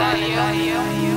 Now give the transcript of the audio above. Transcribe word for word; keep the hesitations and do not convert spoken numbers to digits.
that you?